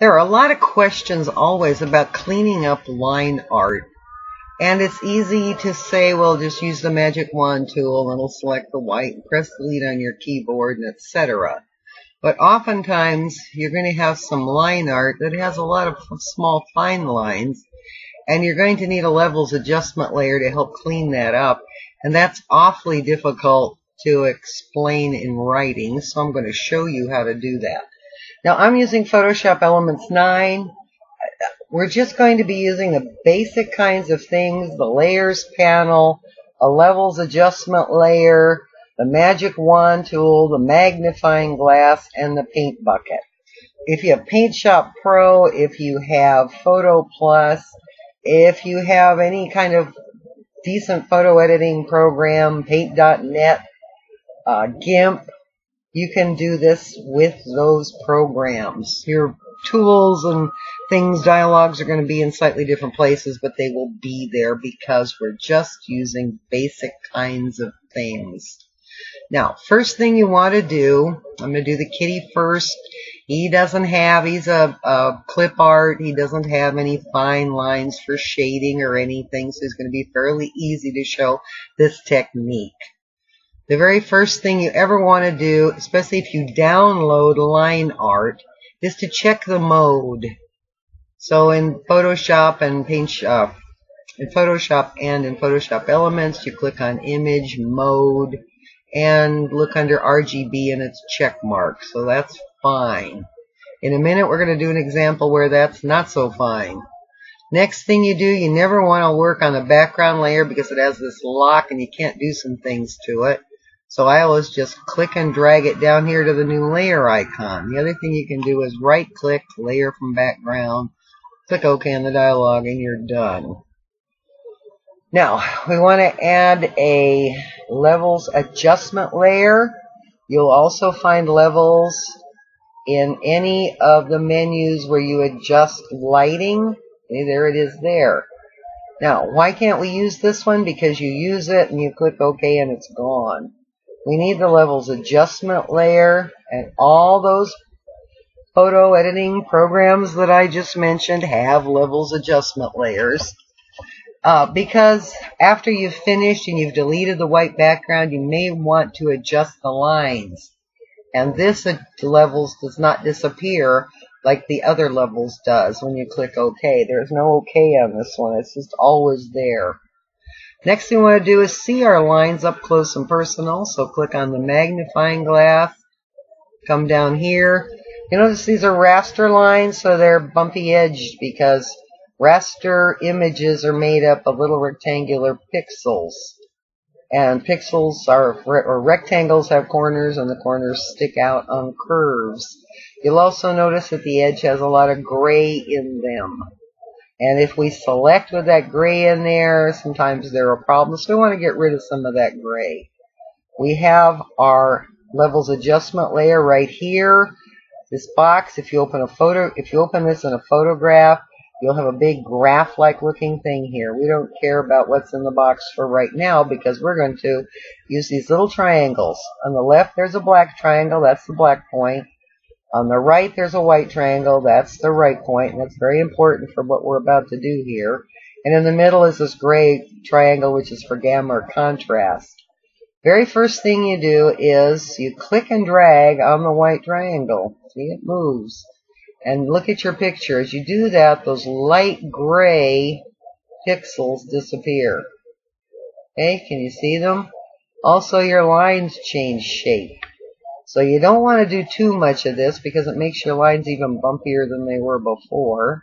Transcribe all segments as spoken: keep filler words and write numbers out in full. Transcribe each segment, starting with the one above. There are a lot of questions always about cleaning up line art. And it's easy to say, well, just use the magic wand tool and it'll select the white and press delete on your keyboard and et cetera. But oftentimes you're going to have some line art that has a lot of small fine lines, and you're going to need a levels adjustment layer to help clean that up. And that's awfully difficult to explain in writing, so I'm going to show you how to do that. Now, I'm using Photoshop Elements nine. We're just going to be using the basic kinds of things, the layers panel, a levels adjustment layer, the magic wand tool, the magnifying glass, and the paint bucket. If you have PaintShop Pro, if you have PhotoPlus, if you have any kind of decent photo editing program, Paint dot net, uh, GIMP, you can do this with those programs. Your tools and things, dialogues are going to be in slightly different places, but they will be there because we're just using basic kinds of things. Now, first thing you want to do, I'm going to do the kitty first. He doesn't have, he's a, a clip art. He doesn't have any fine lines for shading or anything, so it's going to be fairly easy to show this technique. The very first thing you ever want to do, especially if you download line art, is to check the mode. So in Photoshop and PaintShop, in Photoshop and in Photoshop Elements, you click on Image, Mode, and look under R G B and it's check mark. So that's fine. In a minute, we're going to do an example where that's not so fine. Next thing you do, you never want to work on the background layer because it has this lock and you can't do some things to it. So I always just click and drag it down here to the new layer icon. The other thing you can do is right-click, layer from background, click OK on the dialog, and you're done. Now, we want to add a levels adjustment layer. You'll also find levels in any of the menus where you adjust lighting. Okay, there it is there. Now, why can't we use this one? Because you use it and you click OK and it's gone. We need the levels adjustment layer, and all those photo editing programs that I just mentioned have levels adjustment layers. Uh, because after you've finished and you've deleted the white background, you may want to adjust the lines. And this levels does not disappear like the other levels does when you click OK. There's no OK on this one. It's just always there. Next thing we want to do is see our lines up close and personal, so click on the magnifying glass, come down here. You notice these are raster lines, so they're bumpy edged because raster images are made up of little rectangular pixels. And pixels are, or rectangles have corners, and the corners stick out on curves. You'll also notice that the edge has a lot of gray in them. And if we select with that gray in there, sometimes there are problems. So we want to get rid of some of that gray. We have our levels adjustment layer right here. This box, if you open a photo, if you open this in a photograph, you'll have a big graph-like looking thing here. We don't care about what's in the box for right now because we're going to use these little triangles. On the left, there's a black triangle. That's the black point. On the right, there's a white triangle. That's the right point, and that's very important for what we're about to do here. And in the middle is this gray triangle, which is for gamma or contrast. Very first thing you do is you click and drag on the white triangle. See, it moves. And look at your picture. As you do that, those light gray pixels disappear. Okay, can you see them? Also, your lines change shape. So you don't want to do too much of this because it makes your lines even bumpier than they were before.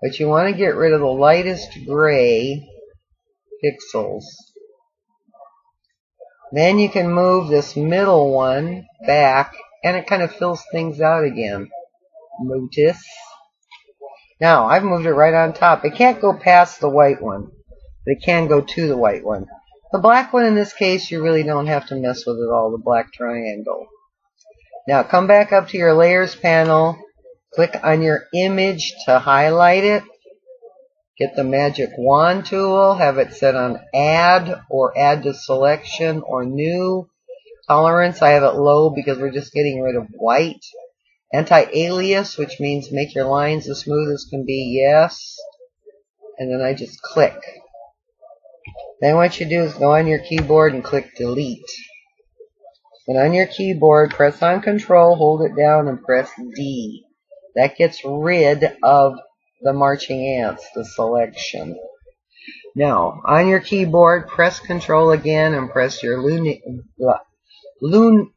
But you want to get rid of the lightest gray pixels. Then you can move this middle one back, and it kind of fills things out again. Notice. Now, I've moved it right on top. It can't go past the white one, but it can go to the white one. The black one, in this case, you really don't have to mess with it all, the black triangle. Now, come back up to your Layers panel. Click on your image to highlight it. Get the Magic Wand tool. Have it set on Add or Add to Selection or New. Tolerance, I have it low because we're just getting rid of white. Anti-alias, which means make your lines as smooth as can be, yes. And then I just click. Then what you do is go on your keyboard and click delete. And on your keyboard, press on control, hold it down, and press D. That gets rid of the marching ants, the selection. Now, on your keyboard, press control again and press your new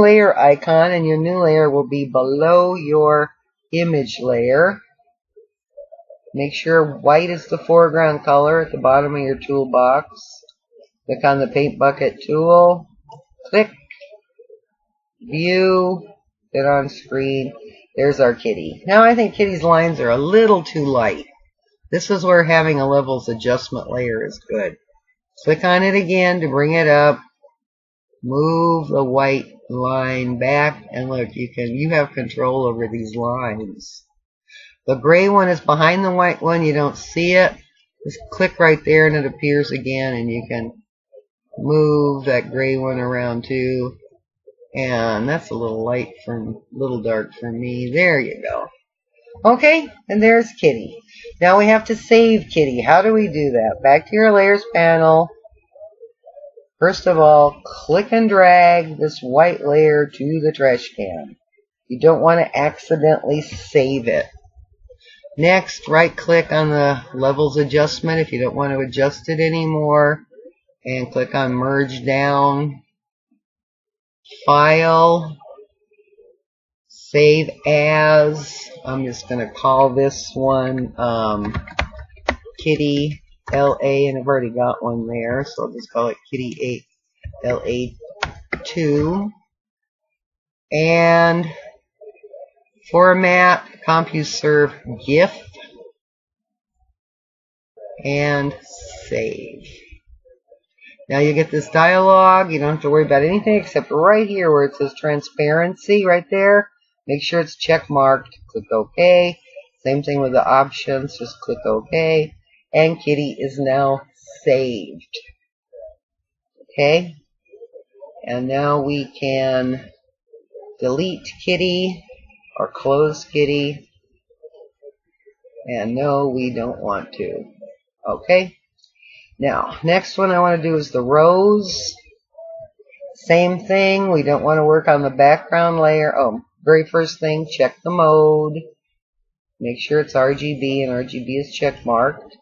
layer icon, and your new layer will be below your image layer. Make sure white is the foreground color at the bottom of your toolbox. Click on the paint bucket tool. Click. View. Get on screen. There's our kitty. Now I think kitty's lines are a little too light. This is where having a levels adjustment layer is good. Click on it again to bring it up. Move the white line back, and look, you can you have control over these lines. The gray one is behind the white one. You don't see it. Just click right there and it appears again, and you can move that gray one around too. And that's a little light for, a little dark for me. There you go. Okay, and there's Kitty. Now we have to save Kitty. How do we do that? Back to your layers panel. First of all, click and drag this white layer to the trash can. You don't want to accidentally save it. Next, right click on the levels adjustment if you don't want to adjust it anymore, and click on merge down, file, save as. I'm just going to call this one um, kitty L A, and I've already got one there, so I'll just call it kitty L A two, and format CompuServe GIF, and save. Now you get this dialog. You don't have to worry about anything except right here where it says transparency, right there. Make sure it's check marked. Click OK. Same thing with the options. Just click OK. And Kitty is now saved. Okay. And now we can delete Kitty. Or close Kitty. And no, we don't want to. Okay. Now, next one I want to do is the rose. Same thing. We don't want to work on the background layer. Oh, very first thing, check the mode. Make sure it's R G B, and R G B is check marked.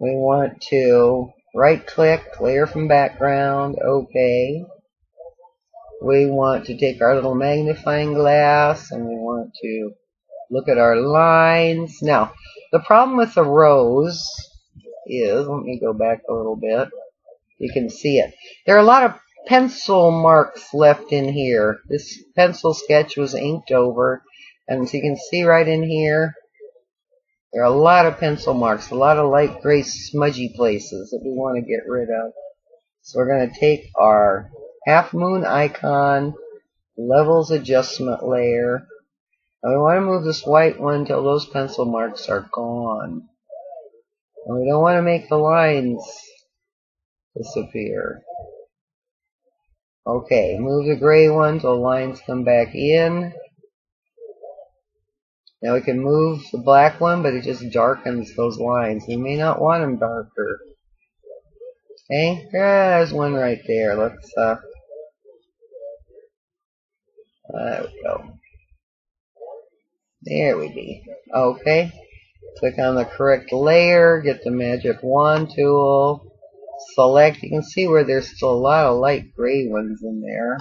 We want to right click, clear from background. Okay. We want to take our little magnifying glass, and we want to look at our lines. Now, the problem with the rose is, let me go back a little bit. You can see it. There are a lot of pencil marks left in here. This pencil sketch was inked over, and so you can see right in here, there are a lot of pencil marks, a lot of light gray smudgy places that we want to get rid of. So we're going to take our half moon icon, levels adjustment layer, and we want to move this white one till those pencil marks are gone. And we don't want to make the lines disappear. Okay, move the gray one till the lines come back in. Now we can move the black one, but it just darkens those lines. We may not want them darker. Okay, there's one right there. Let's uh There we go. There we be. Okay. Click on the correct layer. Get the magic wand tool. Select. You can see where there's still a lot of light gray ones in there.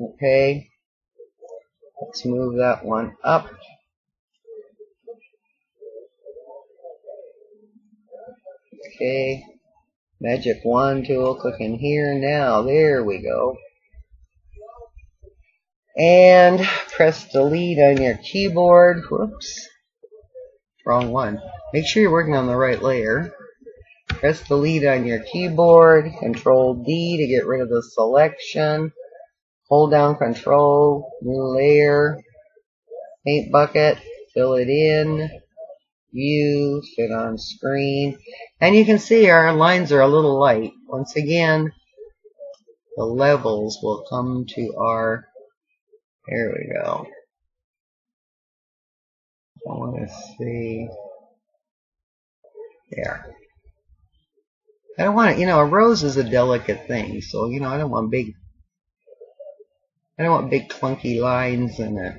Okay. Let's move that one up. Okay. Magic wand tool. Click in here now. There we go. And press delete on your keyboard. Whoops. Wrong one. Make sure you're working on the right layer. Press delete on your keyboard. Control D to get rid of the selection. Hold down control. New layer. Paint bucket. Fill it in. View. Fit on screen. And you can see our lines are a little light. Once again, the levels will come to our There we go. I want to see. There. I don't want to, you know, a rose is a delicate thing, so, you know, I don't want big, I don't want big clunky lines in it.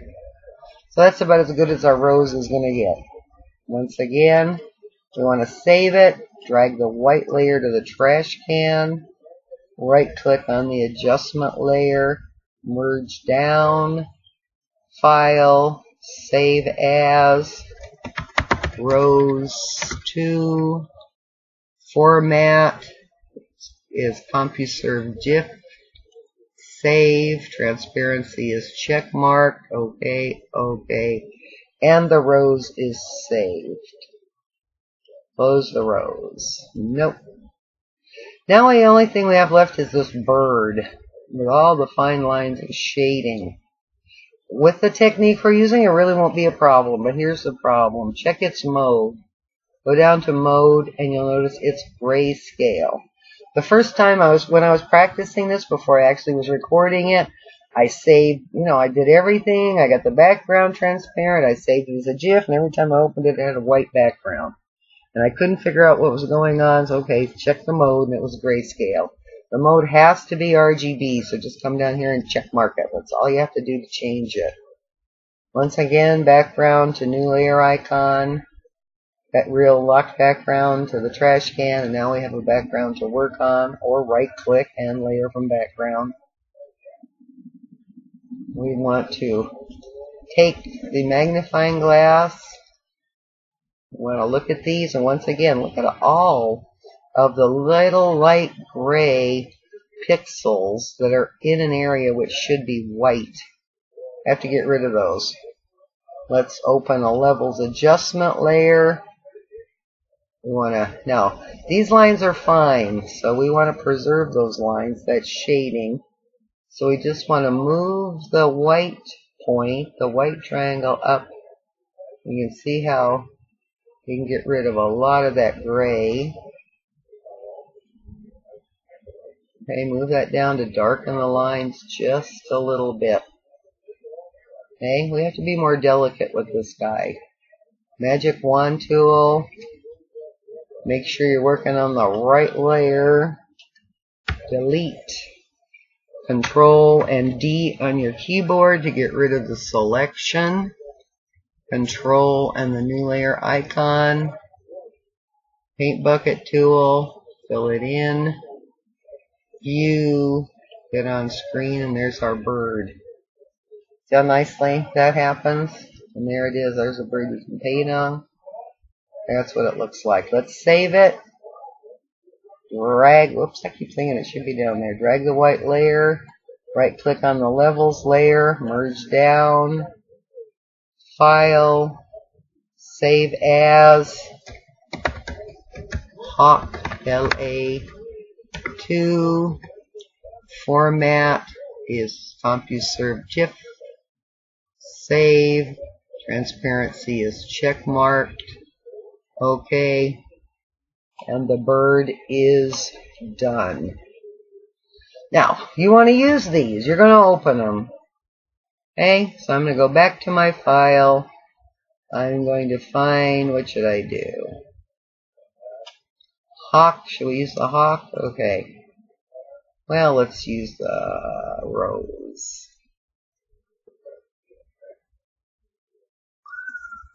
So that's about as good as our rose is going to get. Once again, we want to save it, drag the white layer to the trash can, right click on the adjustment layer, merge down, file, save as, rose to, format is CompuServe GIF, save, transparency is check mark, okay, okay, and the rose is saved. Close the rose. Nope. Now the only thing we have left is this bird with all the fine lines and shading. With the technique we're using, it really won't be a problem, but here's the problem. Check its mode. Go down to mode and you'll notice it's grayscale. The first time I was, when I was practicing this before I actually was recording it, I saved, you know, I did everything. I got the background transparent. I saved it as a GIF, and every time I opened it, it had a white background. And I couldn't figure out what was going on, so okay, check the mode, and it was grayscale. The mode has to be R G B, so just come down here and check mark it. That's all you have to do to change it. Once again, background to new layer icon. That real locked background to the trash can, and now we have a background to work on, or right-click and layer from background. We want to take the magnifying glass. We want to look at these, and once again, look at all of the little light gray pixels that are in an area which should be white. I have to get rid of those. Let's open a levels adjustment layer. We want to, now, these lines are fine, so we want to preserve those lines, that shading. So we just want to move the white point, the white triangle up. You can see how we can get rid of a lot of that gray. Okay, move that down to darken the lines just a little bit. Okay, we have to be more delicate with this guy. Magic wand tool. Make sure you're working on the right layer. Delete. Control and D on your keyboard to get rid of the selection. Control and the new layer icon. Paint bucket tool. Fill it in. View. Get on screen, and there's our bird. See how nicely that happens? And there it is. There's a bird you can paint on. That's what it looks like. Let's save it. Drag, whoops, I keep thinking it should be down there. Drag the white layer, right click on the levels layer, merge down, file, save as, hawk, L A two, format is CompuServe GIF, save, transparency is check marked. Okay, and the bird is done. Now, you want to use these. You're going to open them. Okay, so I'm going to go back to my file. I'm going to find, what should I do? Hawk, should we use the hawk? Okay. Well, let's use the rose.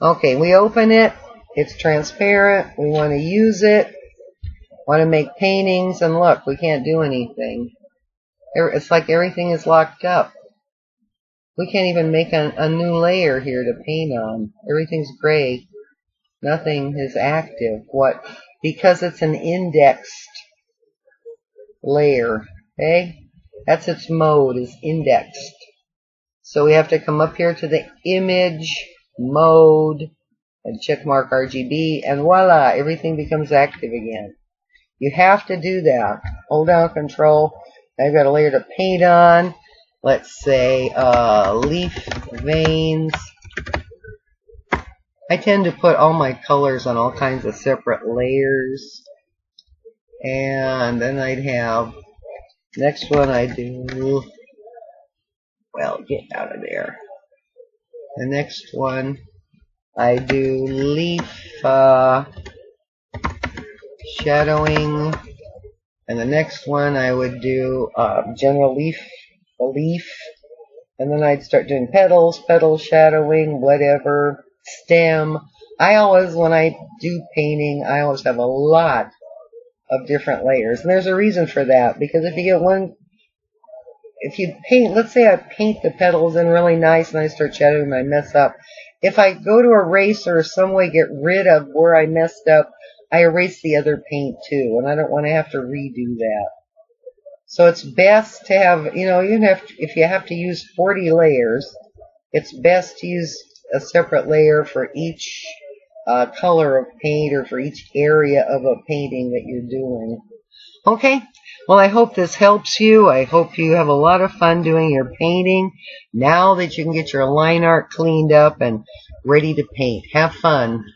Okay, we open it. It's transparent. We want to use it. Want to make paintings, and look, we can't do anything. It's like everything is locked up. We can't even make a, a new layer here to paint on. Everything's gray. Nothing is active. What? Because it's an indexed layer. Okay? That's its mode, is indexed. So we have to come up here to the image mode. And check mark R G B, and voila, everything becomes active again. You have to do that. Hold down control. I've got a layer to paint on. Let's say uh, leaf veins. I tend to put all my colors on all kinds of separate layers. And then I'd have, next one I do Well, get out of there. The next one, I do leaf uh, shadowing, and the next one I would do uh, general leaf, a leaf, and then I'd start doing petals, petal shadowing, whatever, stem. I always, when I do painting, I always have a lot of different layers, and there's a reason for that, because if you get one, if you paint, let's say I paint the petals in really nice and I start shadowing and I mess up. If I go to erase or some way get rid of where I messed up, I erase the other paint too, and I don't want to have to redo that. So it's best to have, you know, even if, if you have to use forty layers, it's best to use a separate layer for each uh, color of paint or for each area of a painting that you're doing. Okay. Well, I hope this helps you. I hope you have a lot of fun doing your painting now that you can get your line art cleaned up and ready to paint. Have fun.